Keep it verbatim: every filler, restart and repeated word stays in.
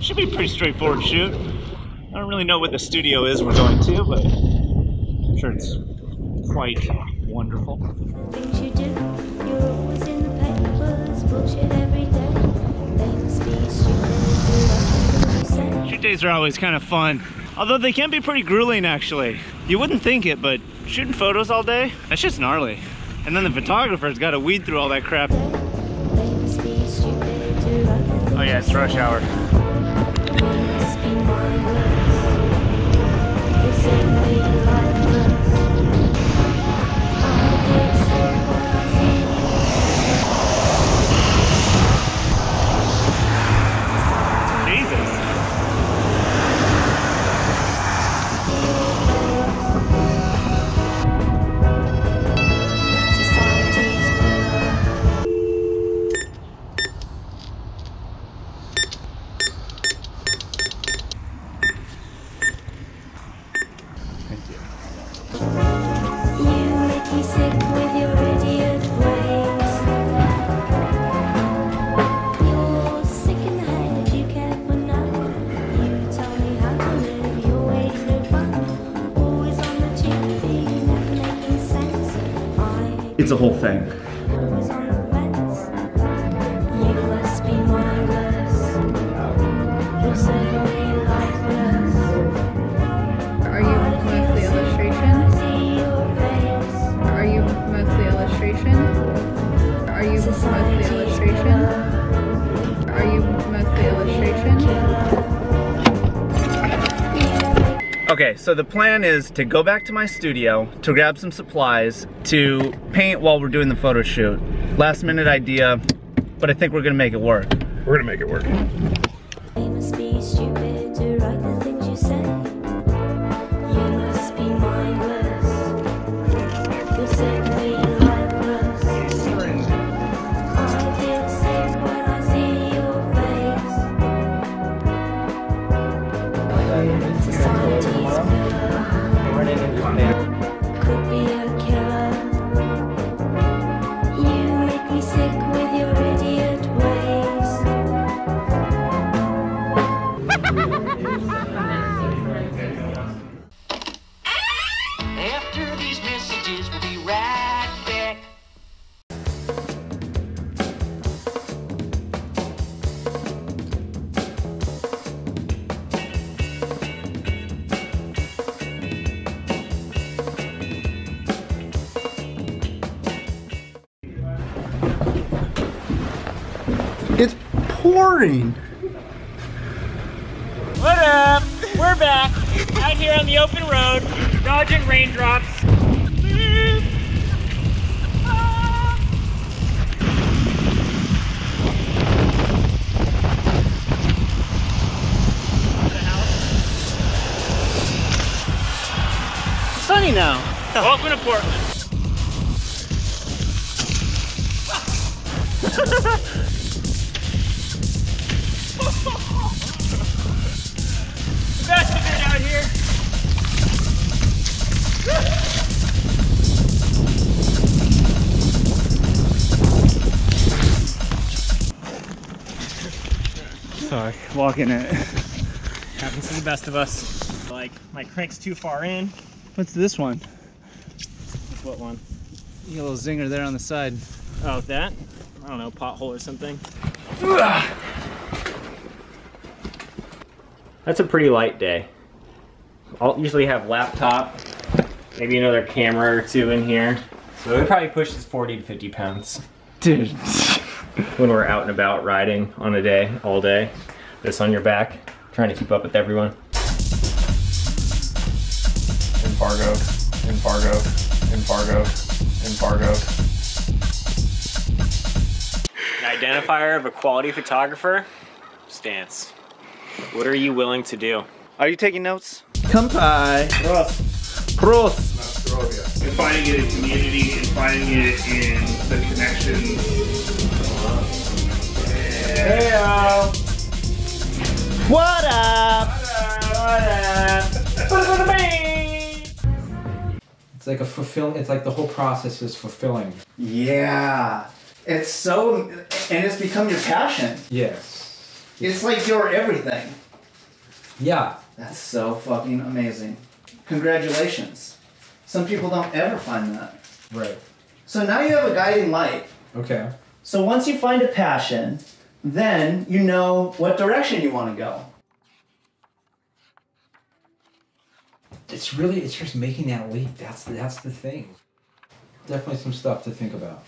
Should be pretty straightforward shoot. I don't really know what the studio is we're going to, but I'm sure it's quite wonderful. Things you do, you're always in the papers, bullshit every day. Shoot days are always kind of fun, although they can be pretty grueling actually. You wouldn't think it, but shooting photos all day, that's just gnarly. And then the photographer's got to weed through all that crap. Oh yeah, it's rush hour. It's a whole thing. Are you mostly illustration? Are you mostly illustration? Are you mostly illustration? Are you mostly illustration? Okay, so the plan is to go back to my studio, to grab some supplies, to paint while we're doing the photo shoot. Last minute idea, but I think we're gonna make it work. We're gonna make it work. You must be stupid to write the things you say. You must be mindless. You're simply lifeless. I feel safe when I see your face. Society's better. Could be a After these messages, we'll be right back. It's pouring. What up? We're back, out here on the open road, dodging raindrops. It's sunny now. Welcome to Portland. Sorry, walking it. Happens to the best of us. Like, my crank's too far in. What's this one? What one? You got a little zinger there on the side. Oh, that? I don't know, pothole or something. That's a pretty light day. I'll usually have laptop, maybe another camera or two in here. So we probably push this forty to fifty pounds. Dude. When we're out and about riding on a day, all day, this on your back, trying to keep up with everyone. Embargo, embargo, embargo, embargo. An identifier of a quality photographer? Stance. What are you willing to do? Are you taking notes? Kampai. Prost. Prost. Nostrovia. And finding it in community and finding it in the connections What up? What up? What up? It's like a fulfill. It's like the whole process is fulfilling. Yeah. It's so, and it's become your passion. Yes. It's like your everything. Yeah. That's so fucking amazing. Congratulations. Some people don't ever find that. Right. So now you have a guiding light. Okay. So once you find a passion, then you know what direction you want to go. It's really, it's just making that leap. That's, that's the thing. Definitely some stuff to think about.